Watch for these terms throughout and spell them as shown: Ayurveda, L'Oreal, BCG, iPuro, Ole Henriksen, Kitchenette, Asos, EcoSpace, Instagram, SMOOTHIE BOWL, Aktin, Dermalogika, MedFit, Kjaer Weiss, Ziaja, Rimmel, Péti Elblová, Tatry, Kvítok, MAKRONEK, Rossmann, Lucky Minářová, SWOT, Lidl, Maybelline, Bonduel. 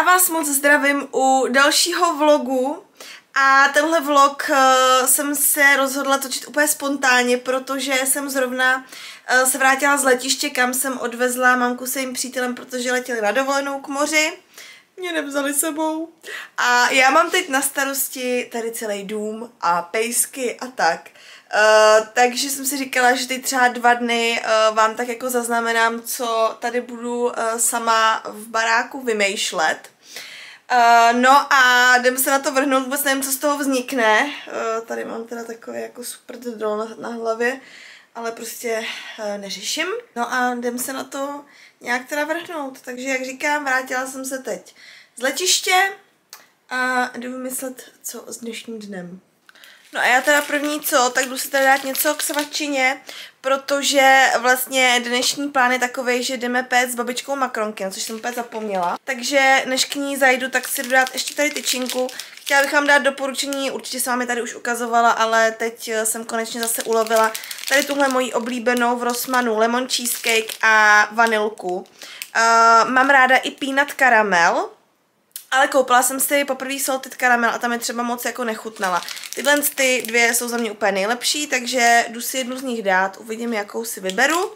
Já vás moc zdravím u dalšího vlogu a tenhle vlog jsem se rozhodla točit úplně spontánně, protože jsem zrovna se vrátila z letiště, kam jsem odvezla mamku se jejím přítelem, protože letěli na dovolenou k moři. Mě nevzali sebou. A já mám teď na starosti tady celý dům a pejsky a tak. Takže jsem si říkala, že teď třeba 2 dny vám tak jako zaznamenám, co tady budu sama v baráku vymýšlet. No a jdeme se na to vrhnout, vůbec nevím, co z toho vznikne. Tady mám teda takový jako super drdol na hlavě, ale prostě neřeším. No a jdeme se na to nějak teda vrhnout. Takže jak říkám, vrátila jsem se teď z letiště a jdu vymyslet, co s dnešním dnem. No a já teda první co, tak jdu si teda dát něco k svačině, protože vlastně dnešní plán je takovej, že jdeme péct s babičkou makronky, což jsem úplně zapomněla. Takže než k ní zajdu, tak si jdu dát ještě tady tyčinku. Chtěla bych vám dát doporučení, určitě jsem vám je tady už ukazovala, ale teď jsem konečně zase ulovila tady tuhle moji oblíbenou v Rossmannu lemon cheesecake a vanilku. Mám ráda i peanut karamel. Ale koupila jsem si poprvé salted karamel a tam je třeba moc jako nechutnala. Tyhle ty dvě jsou za mě úplně nejlepší, takže jdu si jednu z nich dát, uvidím, jakou si vyberu.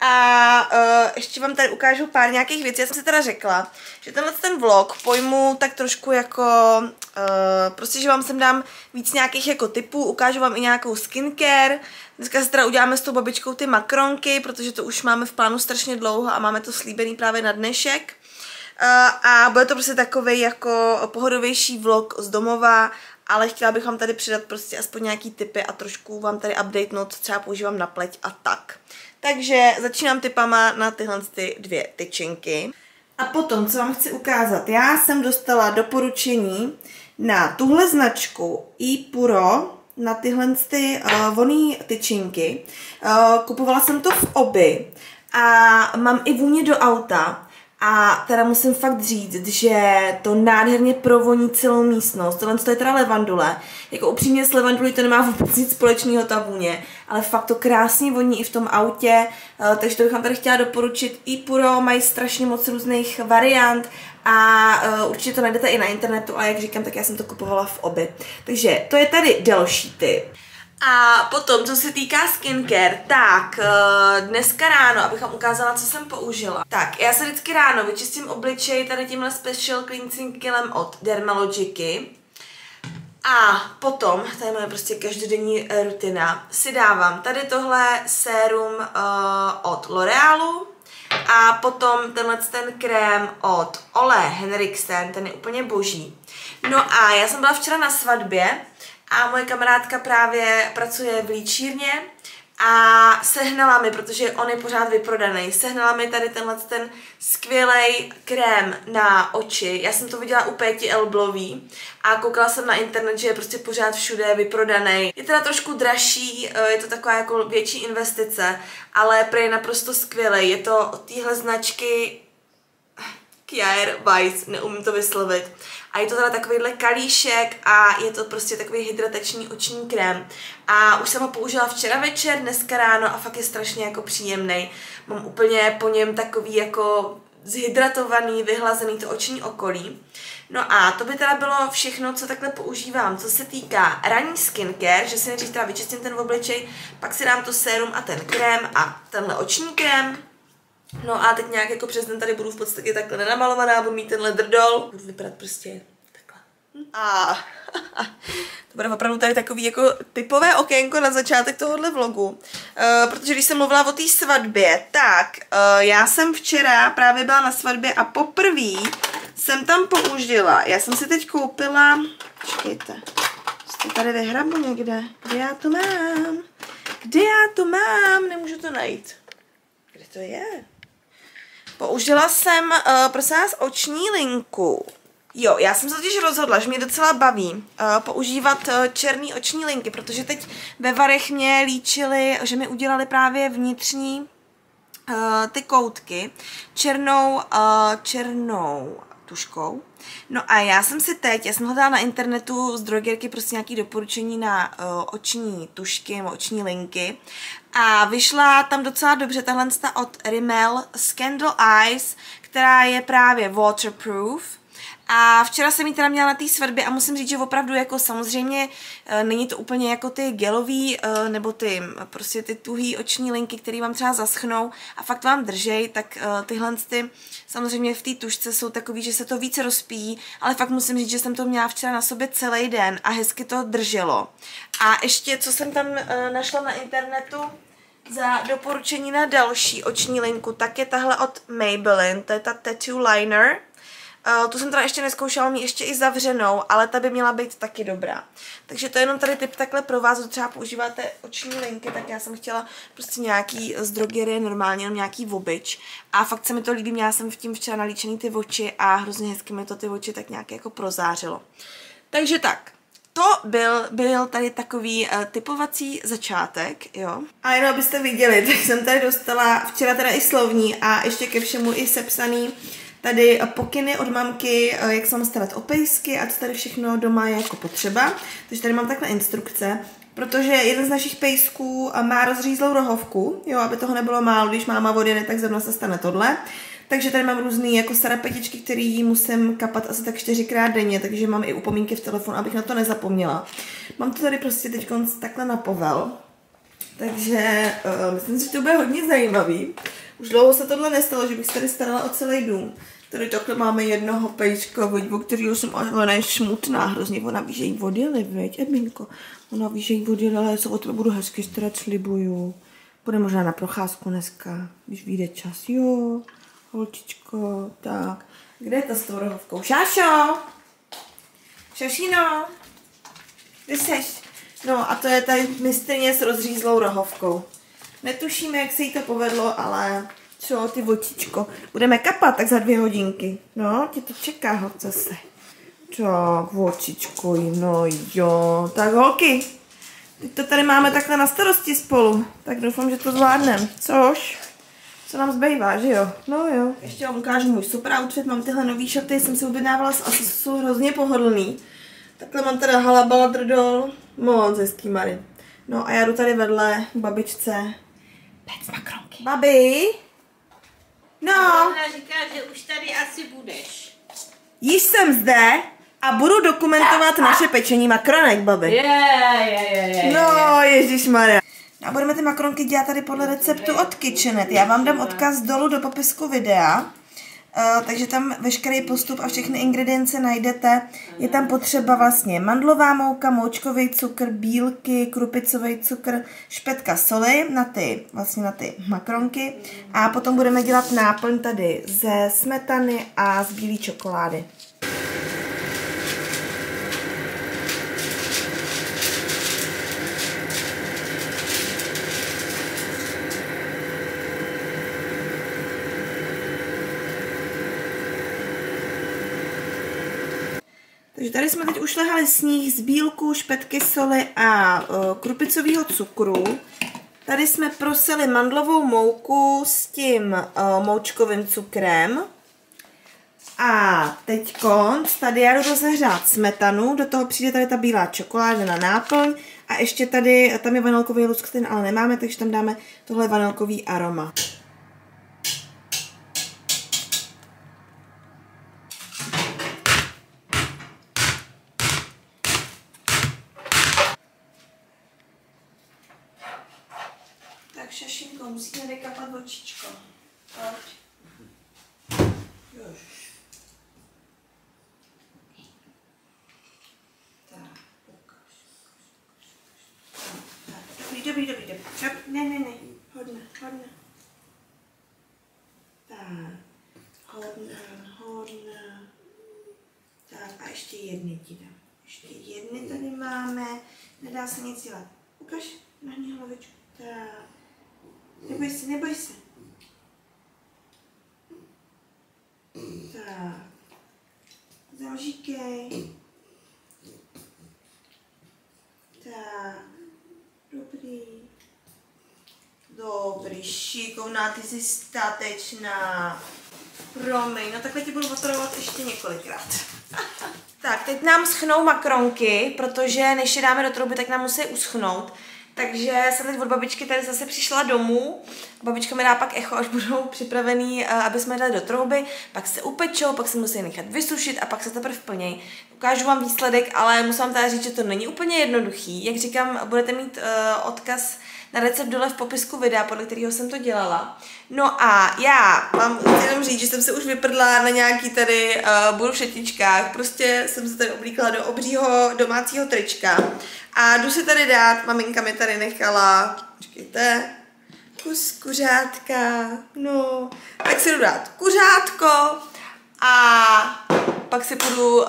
A ještě vám tady ukážu pár nějakých věcí. Já jsem si teda řekla, že tenhle ten vlog pojmu tak trošku jako, prostě, že vám sem dám víc nějakých jako typů, ukážu vám i nějakou skincare. Dneska si teda uděláme s tou babičkou ty makronky, protože to už máme v plánu strašně dlouho a máme to slíbený právě na dnešek. A bude to prostě takovej jako pohodovější vlog z domova, ale chtěla bych vám tady přidat prostě aspoň nějaký tipy a trošku vám tady updatenout, co třeba používám na pleť a tak. Takže začínám tipama na tyhle ty dvě tyčinky. A potom, co vám chci ukázat, já jsem dostala doporučení na tuhle značku iPuro, na tyhle ty vonný tyčinky. Kupovala jsem to v Obi a mám i vůně do auta. A teda musím fakt říct, že to nádherně provoní celou místnost. Tohle je teda levandule. Jako upřímně s levandulí to nemá vůbec nic společného ta vůně, ale fakt to krásně voní i v tom autě, takže to bych vám tady chtěla doporučit. iPuro mají strašně moc různých variant a určitě to najdete i na internetu, ale jak říkám, tak já jsem to kupovala v Obi. Takže to je tady další tip. A potom, co se týká skincare, tak dneska ráno, abych vám ukázala, co jsem použila. Tak, já se vždycky ráno vyčistím obličej tady tímhle Special Cleansing Gelem od Dermalogiky. A potom, tady máme prostě každodenní rutina, si dávám tady tohle sérum od L'Orealu a potom tenhle ten krém od Ole Henriksen, ten je úplně boží. No a já jsem byla včera na svatbě a moje kamarádka právě pracuje v líčírně a sehnala mi, protože on je pořád vyprodaný, sehnala mi tady tenhle ten skvělej krém na oči. Já jsem to viděla u Péti Elblový a koukala jsem na internet, že je prostě pořád všude vyprodaný. Je teda trošku dražší, je to taková jako větší investice, ale prej je naprosto skvělej. Je to od téhle značky Kjaer Weiss, neumím to vyslovit. A je to teda takovýhle kalíšek a je to prostě takový hydratační oční krém. A už jsem ho použila včera večer, dneska ráno a fakt je strašně jako příjemný. Mám úplně po něm takový jako zhydratovaný, vyhlazený to oční okolí. No a to by teda bylo všechno, co takhle používám. Co se týká ranní skincare, že si nejdřív teda vyčistím ten obličej, pak si dám to sérum a ten krém a tenhle oční krém. No a teď nějak jako přes den tady budu v podstatě takhle nenamalovaná, budu mít tenhle drdol. Budu vypadat prostě takhle. A to bude opravdu tady takový jako typové okénko na začátek tohohle vlogu. Protože když jsem mluvila o té svatbě, tak já jsem včera právě byla na svatbě a poprvé jsem tam použila. Já jsem si teď koupila, počkejte, jste tady vyhrabu někde. Kde já to mám? Kde já to mám? Nemůžu to najít. Kde to je? Použila jsem, prosím vás, oční linku. Jo, já jsem se totiž rozhodla, že mě docela baví používat černý oční linky, protože teď ve Varech mě líčili, že mi udělali právě vnitřní ty koutky černou, tuškou. No a já jsem si teď, já jsem hledala na internetu z drogerky prostě nějaké doporučení na oční tušky nebo oční linky a vyšla tam docela dobře tahle od Rimmel Scandal Eyes, která je právě waterproof A včera jsem ji teda měla na té svatbě a musím říct, že opravdu jako samozřejmě není to úplně jako ty gelový nebo ty prostě ty tuhý oční linky, které vám třeba zaschnou a fakt vám držej, tak tyhle ty samozřejmě v té tušce jsou takový, že se to více rozpíjí, ale fakt musím říct, že jsem to měla včera na sobě celý den a hezky to drželo. A ještě, co jsem tam našla na internetu za doporučení na další oční linku, tak je tahle od Maybelline, to je ta Tattoo Liner. Tu jsem teda ještě neskoušela, mi ještě i zavřenou, ale ta by měla být taky dobrá. Takže to je jenom tady tip takhle pro vás, kdo třeba používáte oční linky, tak já jsem chtěla prostě nějaký z drogerie, normálně jenom nějaký obyč. A fakt se mi to líbí, měla jsem v tím včera nalíčený ty oči a hrozně hezky mi to ty oči tak nějak jako prozářilo. Takže tak. To byl tady takový typovací začátek, jo. A jenom abyste viděli, tak jsem tady dostala včera teda i slovní a ještě ke všemu i sepsaný tady pokyny od mamky, jak se mám starat o pejsky a co tady všechno doma je jako potřeba. Takže tady mám takhle instrukce, protože jeden z našich pejsků má rozřízlou rohovku, jo, aby toho nebylo málo, když máma odjede, tak zrovna se stane tohle. Takže tady mám různý jako serapetičky, který musím kapat asi tak 4krát denně, takže mám i upomínky v telefonu, abych na to nezapomněla. Mám to tady prostě teď takhle na povel, takže myslím, že to bude hodně zajímavý. Už dlouho se tohle nestalo, že bych se tady starala o celý dům. Tady takhle máme jednoho pejčka, o kterého jsem, ona je smutná hrozně, ona ví, že jí odjeli, viď, Eminko. Ona ví, že jí odjeli, ale já se o tebe budu hezky starat, slibuju. Bude možná na procházku dneska, když vyjde čas, jo. Holčičko, tak. Kde je ta s tou rohovkou? Šášo! Šašino! Kde seš? No a to je tady mistrně s rozřízlou rohovkou. Netušíme, jak se jí to povedlo, ale co ty vočičko. Budeme kapat tak za 2 hodinky. No, tě to čeká, ho zase. Tak, vočičko, no jo. Tak holky, teď to tady máme takhle na starosti spolu. Tak doufám, že to zvládneme. Což? Co nám zbývá, že jo? No jo. Ještě vám ukážu můj super outfit, mám tyhle nový šaty, jsem si objednávala z Asosu, jsou hrozně pohodlný. Takhle mám teda halabala drdol, moc hezký Mary. No a já jdu tady vedle babičce péct makronky. Babi? No. Ona říká, že už tady asi budeš. Již jsem zde a budu dokumentovat naše pečení makronek, babi. No, ježišmarja. A budeme ty makronky dělat tady podle receptu od Kitchenette. Já vám dám odkaz dolů do popisku videa, takže tam veškerý postup a všechny ingredience najdete. Je tam potřeba vlastně mandlová mouka, moučkový cukr, bílky, krupicový cukr, špetka soli na ty, vlastně na ty makronky. A potom budeme dělat náplň tady ze smetany a z bílé čokolády. Takže tady jsme teď ušlehali sníh z bílku, špetky soli a krupicového cukru. Tady jsme prosili mandlovou mouku s tím moučkovým cukrem. A teď tady já jdu rozehřát smetanu, do toho přijde tady ta bílá čokoláda na náplň a ještě tady, tam je vanilkový lusk, ten ale nemáme, takže tam dáme tohle vanilkový aroma. Šašinko, musíme vykapat očičko. Pojď. Jož. Tak, ukaž, ukaž. Dobrý, dobrý, dobrý, dobrý. Ne, ne, ne. Hodně, hodně. Tak, hodně, hodně. Tak a ještě jedny ti dám. Ještě jedny tady máme. Nedá se nic dělat. Ukaž na ní hlavičku. Tak. Neboj se, neboj se. Tak. Zalžíkej. Tak. Dobrý. Dobrý, šikovná, ty jsi statečná. Promiň, no takhle ti budu otrovat ještě několikrát. Tak, teď nám schnou makronky, protože než je dáme do trouby, tak nám musí uschnout. Takže jsem teď od babičky tady zase přišla domů, Babička mi dá pak echo, až budou připravený, aby jsme dali do trouby, pak se upečou, pak se musí nechat vysušit a pak se teprve plněj. Ukážu vám výsledek, ale musím vám teda říct, že to není úplně jednoduchý. Jak říkám, budete mít odkaz na recept dole v popisku videa, podle kterého jsem to dělala. No a já vám chci jenom říct, že jsem se už vyprdla na nějaký tady burušetičkách, prostě jsem se tady oblíkla do obřího domácího trička a jdu si tady dát, maminka mi tady nechala, počkejte, kus kuřátka, no, tak si jdu dát kuřátko a pak si půjdu,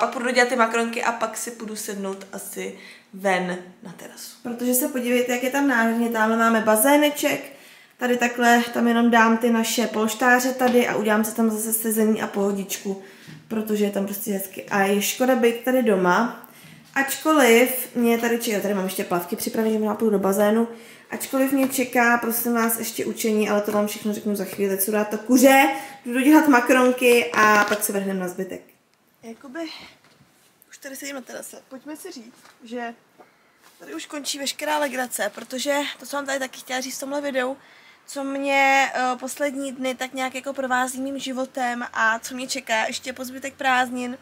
pak půjdu dělat ty makronky a pak si půjdu sednout asi ven na terasu. Protože se podívejte, jak je tam nádherně, tamhle máme bazéneček, tady takhle, tam jenom dám ty naše polštáře tady a udělám se tam zase sezení a pohodičku, protože je tam prostě hezky a je škoda být tady doma, ačkoliv mě tady čeká, tady mám ještě plavky připravené, že já půjdu do bazénu, ačkoliv mě čeká, prosím vás, ještě učení, ale to vám všechno řeknu za chvíli, co dát to kuře, jdu dělat makronky a pak se vrhneme na zbytek. Jakoby už tady sedím na terase, pojďme si říct, že tady už končí veškerá legrace, protože to, co vám tady taky chtěla říct v tomhle videu, co mě poslední dny tak nějak jako provází mým životem a co mě čeká ještě po zbytek prázdnin,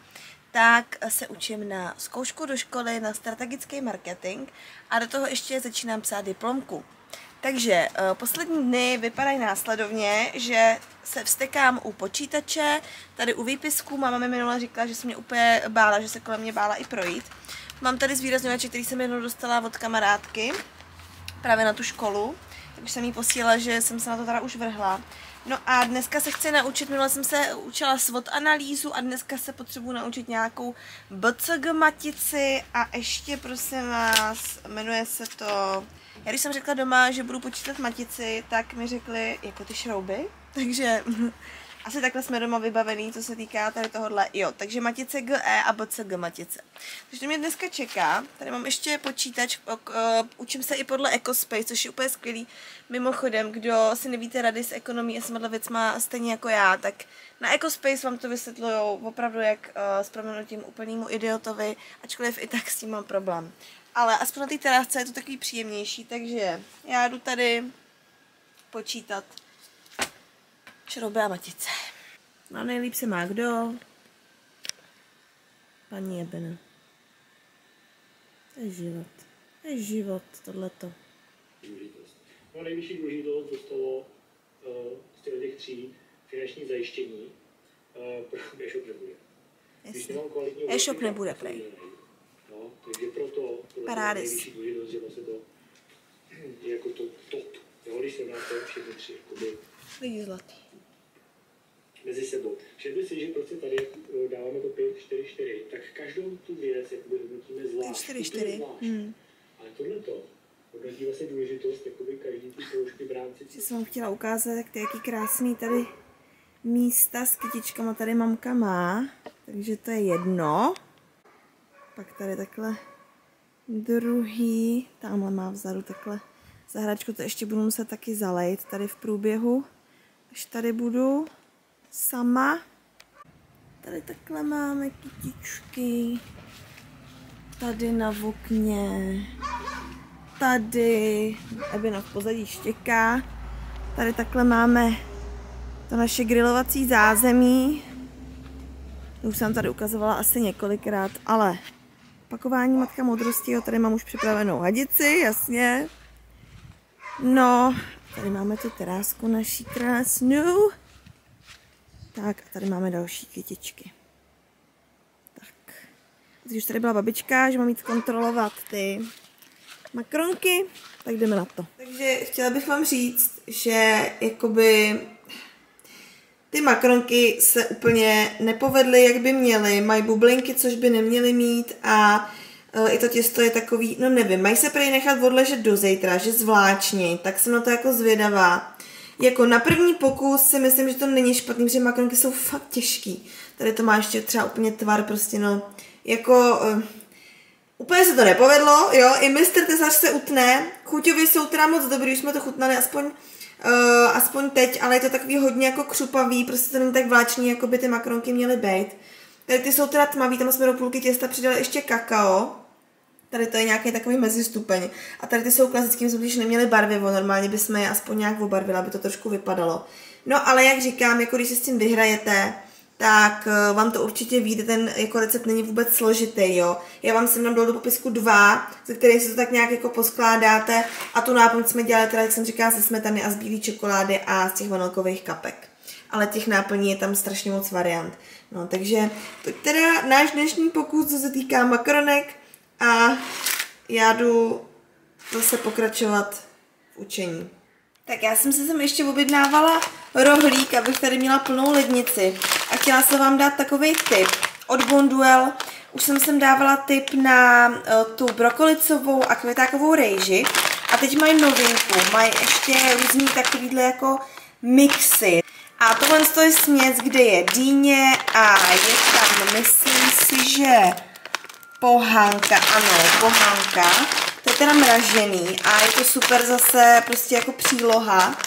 tak se učím na zkoušku do školy na strategický marketing a do toho ještě začínám psát diplomku. Takže poslední dny vypadají následovně, že se vztekám u počítače, tady u výpisku, máma mi minule říkala, že se mě úplně bála, že se kolem mě bála i projít. Mám tady zvýrazňovače, který jsem jednou dostala od kamarádky, právě na tu školu, takže jsem jí posílala, že jsem se na to teda už vrhla. No a dneska se chci naučit, minule jsem se učila SWOT analýzu a dneska se potřebuji naučit nějakou BCG-matici a ještě prosím vás, jmenuje se to... Já když jsem řekla doma, že budu počítat matici, tak mi řekli jako ty šrouby, takže asi takhle jsme doma vybavený, co se týká tady tohohle, jo, takže matice GE a BCG matice. Takže to mě dneska čeká, tady mám ještě počítač, učím se i podle EcoSpace, což je úplně skvělý, mimochodem, kdo si nevíte rady s ekonomií a s věcma stejně jako já, tak na EcoSpace vám to vysvětlujou opravdu jak s proměnutím úplnému idiotovi, ačkoliv i tak s tím mám problém. Ale aspoň na té terasce je to takový příjemnější, takže já jdu tady počítat šrouby a matice. No nejlíp se má kdo? Paní Jebena. To je život. To je život, tohleto. No nejvyšší důležitost dostalo z těch tří finanční zajištění pro e-shop nebude. Když nemám kvalitní e-shop nebude play. No, takže proto nejvyšší důležitost, že vlastně to je jako to top. Jo, když se máte všechny tři, jakoby... Lidi zlatý. Mezi sebou. Všimli si, že prostě tady dáváme to 5, 4, 4, tak každou tu věc jakoby hodnotíme zvlášť. 4, 4. Ale tohleto hodnotí vlastně důležitost jakoby každý ty kroužky v rámci... Já jsem vám chtěla ukázat, jak ty jaký krásný tady místa s kytičkama tady mamka má. Takže to je jedno. Pak tady takhle druhý, tamhle má vzadu takhle zahrádku, to ještě budu muset taky zalejt tady v průběhu, až tady budu sama. Tady takhle máme kytičky, tady na okně, tady, Ebina v pozadí štěká, tady takhle máme to naše grilovací zázemí, už jsem tady ukazovala asi několikrát, ale opakování matka moudrosti, jo, tady mám už připravenou hadici, jasně. No, tady máme tu terásku naší krásnou. Tak a tady máme další kytičky. Tak. Když už tady byla babička, že mám jít kontrolovat ty makronky, tak jdeme na to. Takže chtěla bych vám říct, že jakoby ty makronky se úplně nepovedly, jak by měly. Mají bublinky, což by neměly mít a i to těsto je takový, no nevím, mají se prý nechat odležet do zítra, že zvláštní, tak jsem na to jako zvědavá. Jako na první pokus si myslím, že to není špatný, protože makronky jsou fakt těžký. Tady to má ještě třeba úplně tvar prostě, no, jako... Úplně se to nepovedlo, jo, i mistr tesař se utne, chuťově jsou teda moc dobrý, už jsme to chutnali aspoň teď, ale je to takový hodně jako křupavý, prostě to není tak vláčný, jako by ty makronky měly být. Tady ty jsou teda tmavý, tam jsme do půlky těsta přidali ještě kakao. Tady to je nějaký takový mezistupeň. A tady ty jsou klasickým způsobem, když neměly barvivo, normálně bychom je aspoň nějak obarvila, aby to trošku vypadalo. No ale jak říkám, jako když se s tím vyhrajete, tak vám to určitě vyjde, ten jako recept není vůbec složitý, jo. Já vám sem dám do popisku 2, ze kterých si to tak nějak jako poskládáte a tu náplň jsme dělali teda, jak jsem říkala, ze smetany a z bílé čokolády a z těch vanilkových kapek. Ale těch náplní je tam strašně moc variant. No takže to je teda náš dnešní pokus, co se týká makronek a já jdu zase pokračovat v učení. Tak já jsem se sem ještě objednávala rohlík, abych tady měla plnou lednici a chtěla jsem vám dát takový tip od Bonduel. Už jsem sem dávala tip na tu brokolicovou a květákovou rejži a teď mají novinku, mají ještě různý takovýhle jako mixy. A tohle je směs, kde je dýně a je tam, myslím si, že pohánka, ano, pohánka. To je teda mražený a je to super zase prostě jako příloha.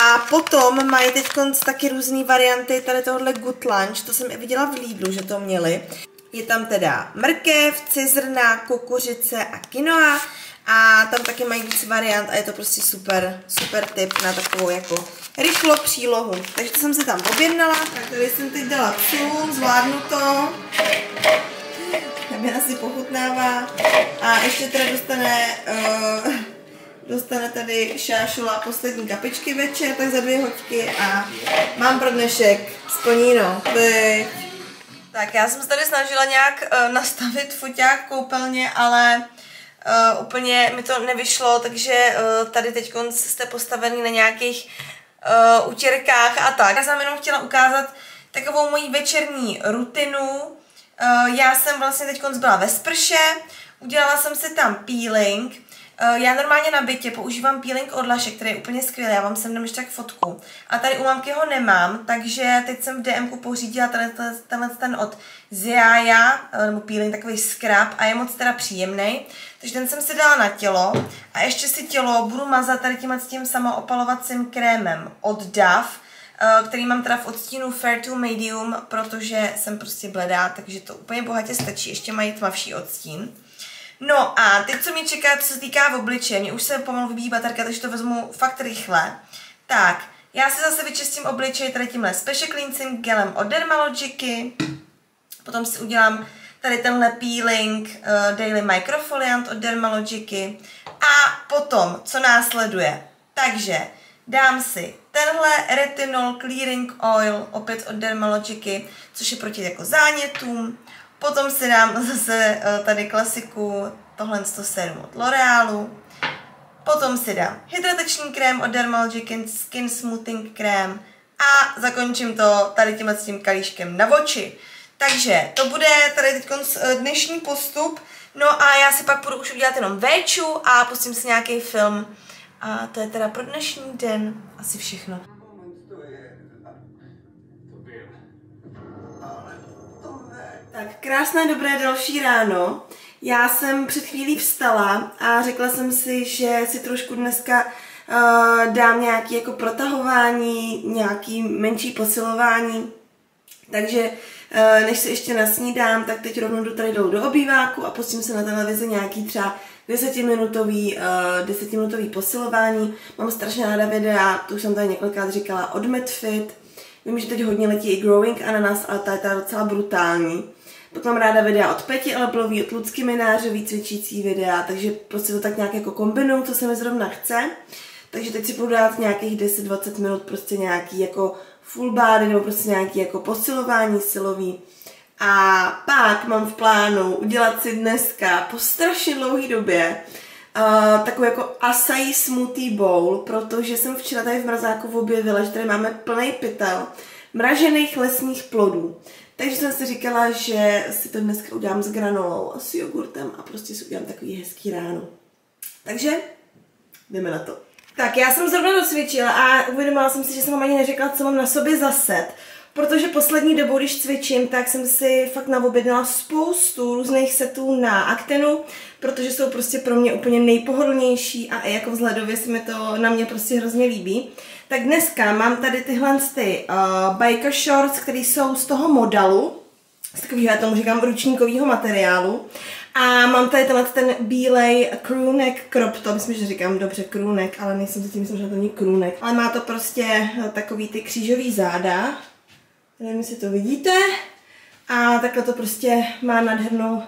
A potom mají teď taky různé varianty tady tohle good lunch, to jsem i viděla v Lidlu, že to měli. Je tam teda mrkev, cizrna, kukuřice a quinoa a tam taky mají víc variant a je to prostě super, super tip na takovou jako rychlou přílohu. Takže to jsem se tam objednala, tak tady jsem teď dala cůl, zvládnu to. Mě asi pochutnává a ještě teda dostane tady šášula poslední kapičky večer, tak za 2 hoďky a mám pro dnešek splněno. Tak já jsem se tady snažila nějak nastavit foťák koupelně, ale úplně mi to nevyšlo, takže tady teď jste postavený na nějakých utěrkách a tak. Já jsem jenom chtěla ukázat takovou moji večerní rutinu. Já jsem vlastně teď byla ve sprše, udělala jsem si tam peeling. Já normálně na bytě používám peeling od Laše, který je úplně skvělý, já vám sem dám ještě tak fotku. A tady u mamky ho nemám, takže teď jsem v DMku pořídila tenhle ten od Ziaja, nebo peeling, takový scrub a je moc teda příjemný. Takže ten jsem si dala na tělo a ještě si tělo budu mazat tady tím samoopalovacím krémem od Dove, který mám teda v odstínu Fair to Medium, protože jsem prostě bledá, takže to úplně bohatě stačí, ještě mají tmavší odstín. No a teď co mě čeká, co se týká v obličeje, mě už se pomalu vybíjí baterka, takže to vezmu fakt rychle. Tak, já si zase vyčistím obličej tady tímhle Special Cleansing gelem od Dermalogiky, potom si udělám tady tenhle peeling Daily Microfoliant od Dermalogiky a potom, co následuje, takže dám si tenhle Retinol Clearing Oil, opět od Dermalogiky, což je proti jako zánětům. Potom si dám zase tady klasiku, tohle 107 od L'Orealu. Potom si dám hydratační krém od Dermalogiky, Skin Smoothing krém. A zakončím to tady tím kalíškem na oči. Takže to bude tady teď dnešní postup. No a já si pak budu už udělat jenom véču a pustím si nějaký film. A to je teda pro dnešní den asi všechno. Tak krásné dobré další ráno. Já jsem před chvílí vstala a řekla jsem si, že si trošku dneska dám nějaké jako protahování, nějaké menší posilování. Takže než se ještě nasnídám, tak teď rovnou jdu do obýváku a pustím se na televizi nějaký třeba 10-minutový posilování. Mám strašně ráda videa, to už jsem tady několikrát říkala, od MedFit. Vím, že teď hodně letí i Growing Ananas, ale ta je teda docela brutální. Potom mám ráda videa od Peti Elblový, od Lucky Minářový, cvičící videa, takže prostě to tak nějak jako kombinuju, co se mi zrovna chce. Takže teď si budu dát nějakých 10-20 minut prostě nějaký jako full body nebo prostě nějaký jako posilování silový. A pak mám v plánu udělat si dneska po strašně dlouhé době takovou jako acai smoothie bowl, protože jsem včera tady v mrazáku objevila, že tady máme plný pytel mražených lesních plodů. Takže jsem si říkala, že si to dneska udělám s granolou a s jogurtem a prostě si udělám takový hezký ráno. Takže jdeme na to. Tak já jsem zrovna docvičila a uvědomila jsem si, že jsem vám ani neřekla, co mám na sobě za set. Protože poslední dobou, když cvičím, tak jsem si fakt naobjednala spoustu různých setů na Aktinu, protože jsou prostě pro mě úplně nejpohodlnější a i jako vzhledově se mi to na mě prostě hrozně líbí. Tak dneska mám tady tyhle ty biker shorts, které jsou z toho modalu, z takového, já tomu říkám, ručníkového materiálu. A mám tady tenhle ten bílej crewneck crop top, myslím, že říkám dobře crewneck, ale nejsem si tím, myslím, že to není crewneck. Ale má to prostě takový ty křížový záda, nevím, jestli to vidíte. A takhle to prostě má nadhrnou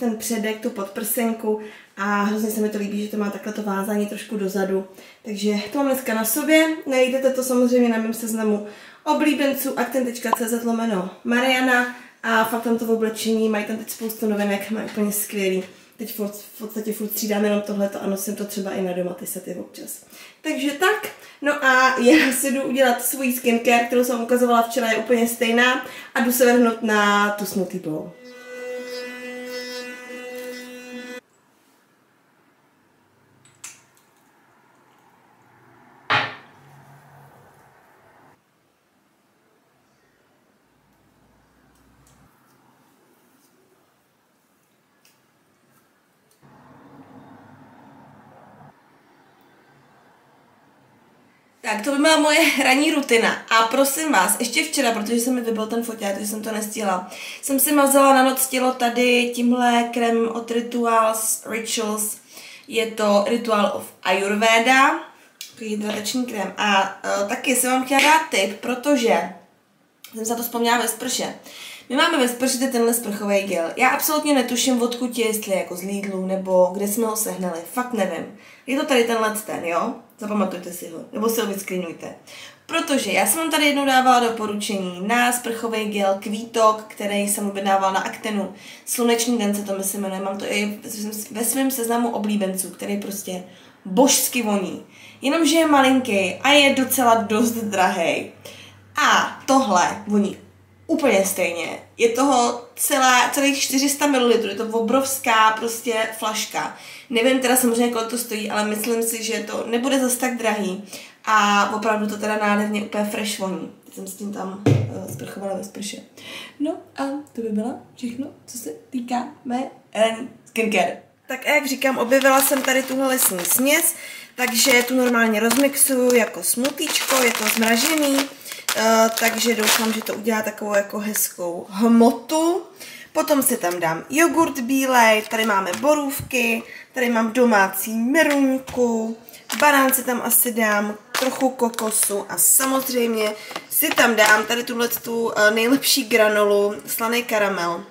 ten předek, tu podprsenku a hrozně se mi to líbí, že to má takhle to vázání trošku dozadu. Takže to mám dneska na sobě, najdete to samozřejmě na mém seznamu oblíbenců aktin.cz/Mariana a fakt tam to v oblečení, mají tam teď spoustu novinek, mají úplně skvělý. Teď v podstatě furt střídám jenom tohleto a nosím to třeba i na doma ty sety občas. Takže tak, no a já si jdu udělat svůj skincare, kterou jsem ukazovala včera, je úplně stejná a jdu se vrhnout na tu Smoothie Bowl. Tak to by byla moje ranní rutina a prosím vás, ještě včera, protože se mi vybil ten foťák, takže jsem to nestihla, jsem si mazala na noc tělo tady tímhle kremem od Rituals, je to Ritual of Ayurveda, hydratační krém a taky jsem vám chtěla dát tip, protože jsem se to vzpomněla ve sprše. My máme ve sprše tenhle sprchový gel. Já absolutně netuším, odkud je, jestli jako z Lidlu nebo kde jsme ho sehnali. Fakt nevím. Je to tady tenhle ten, jo? Zapamatujte si ho. Nebo si ho vyscreenujte. Protože já jsem vám tady jednou dávala doporučení na sprchový gel Kvítok, který jsem objednávala na Aktinu. Sluneční den se to myslím jmenuje. Mám to i ve svém seznamu oblíbenců, který prostě božsky voní. Jenomže je malinký a je docela dost drahý. A tohle voní úplně stejně. Je toho celých 400 ml, je to obrovská prostě flaška. Nevím teda samozřejmě, kolik to stojí, ale myslím si, že to nebude zas tak drahý. A opravdu to teda nádherně úplně fresh voní. Jsem s tím tam sprchovala ve sprše. No a to by bylo všechno, co se týká mé ranní skincare. Tak a jak říkám, objevila jsem tady tuhle lesní směs, takže tu normálně rozmixuju jako smutíčko, je to zmražený. Takže doufám, že to udělá takovou jako hezkou hmotu. Potom si tam dám jogurt bílej, tady máme borůvky, tady mám domácí meruňku, banán si tam asi dám, trochu kokosu a samozřejmě si tam dám tady tuhletu nejlepší granolu, slaný karamel.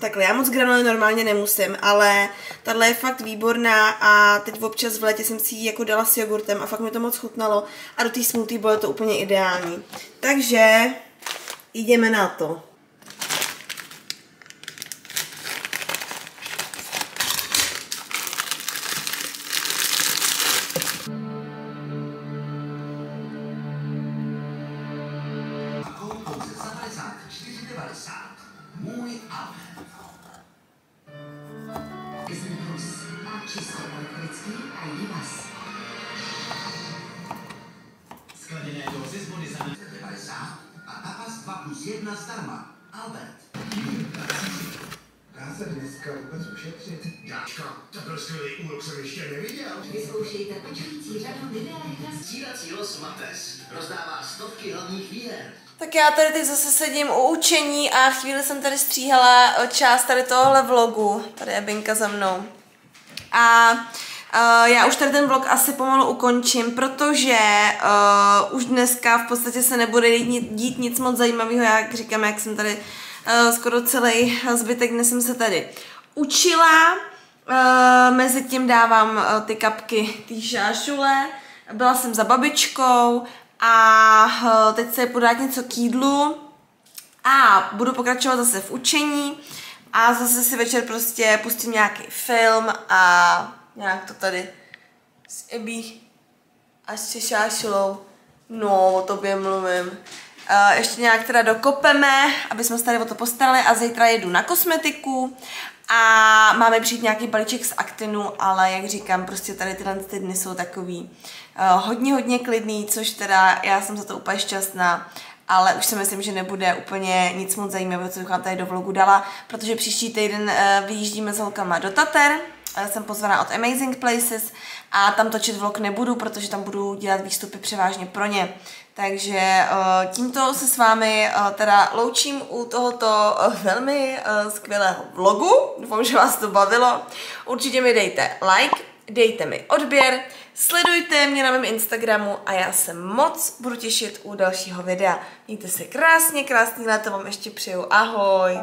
Takhle, já moc granoly normálně nemusím, ale tahle je fakt výborná a teď občas v létě jsem si ji jako dala s jogurtem a fakt mi to moc chutnalo a do té smoothie bylo to úplně ideální. Takže jdeme na to. Dá se dneska vůbec ušetřit. Dáčka, takhle skvělý úrok jsem ještě neviděl. Vyzkoušejte počítací řadu videa. Střídací los Mates rozdává stovky hlavních výher. Tak já tady teď zase sedím u učení a chvíli jsem tady stříhala část tady tohohle vlogu. Tady je Binka za mnou. A já už tady ten vlog asi pomalu ukončím, protože už dneska v podstatě se nebude dít nic moc zajímavého, jak říkám, jak jsem tady skoro celý zbytek dnes jsem se tady učila, mezi tím dávám ty kapky tý žášule, byla jsem za babičkou a teď se podá něco k jídlu a budu pokračovat zase v učení a zase si večer prostě pustím nějaký film a nějak to tady s Ebí a se Šášulou, no o tobě mluvím. Ještě nějak teda dokopeme, aby jsme se tady o to postarali a zítra jedu na kosmetiku a máme přijít nějaký balíček z Aktinu, ale jak říkám, prostě tady tyhle ty dny jsou takový hodně klidný, což teda já jsem za to úplně šťastná, ale už si myslím, že nebude úplně nic moc zajímavého, co bych vám tady do vlogu dala, protože příští týden vyjíždíme s holkama do Tater, jsem pozvaná od Amazing Places a tam točit vlog nebudu, protože tam budu dělat výstupy převážně pro ně. Takže tímto se s vámi teda loučím u tohoto velmi skvělého vlogu. Doufám, že vás to bavilo. Určitě mi dejte like, dejte mi odběr, sledujte mě na mém Instagramu a já se moc budu těšit u dalšího videa. Mějte se krásně, krásný léto vám ještě přeju. Ahoj!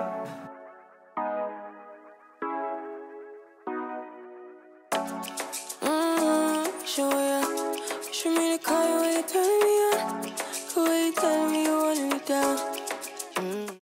Show me the car, you ain't telling me.